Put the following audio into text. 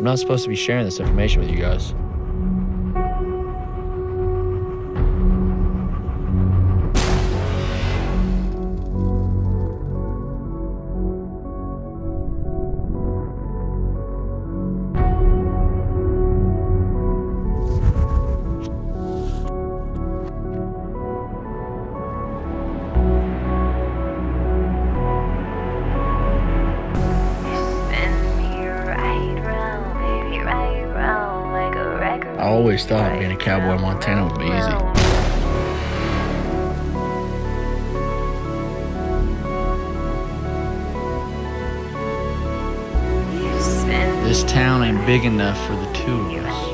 I'm not supposed to be sharing this information with you guys. I always thought being a cowboy in Montana would be easy. This town ain't big enough for the two of us.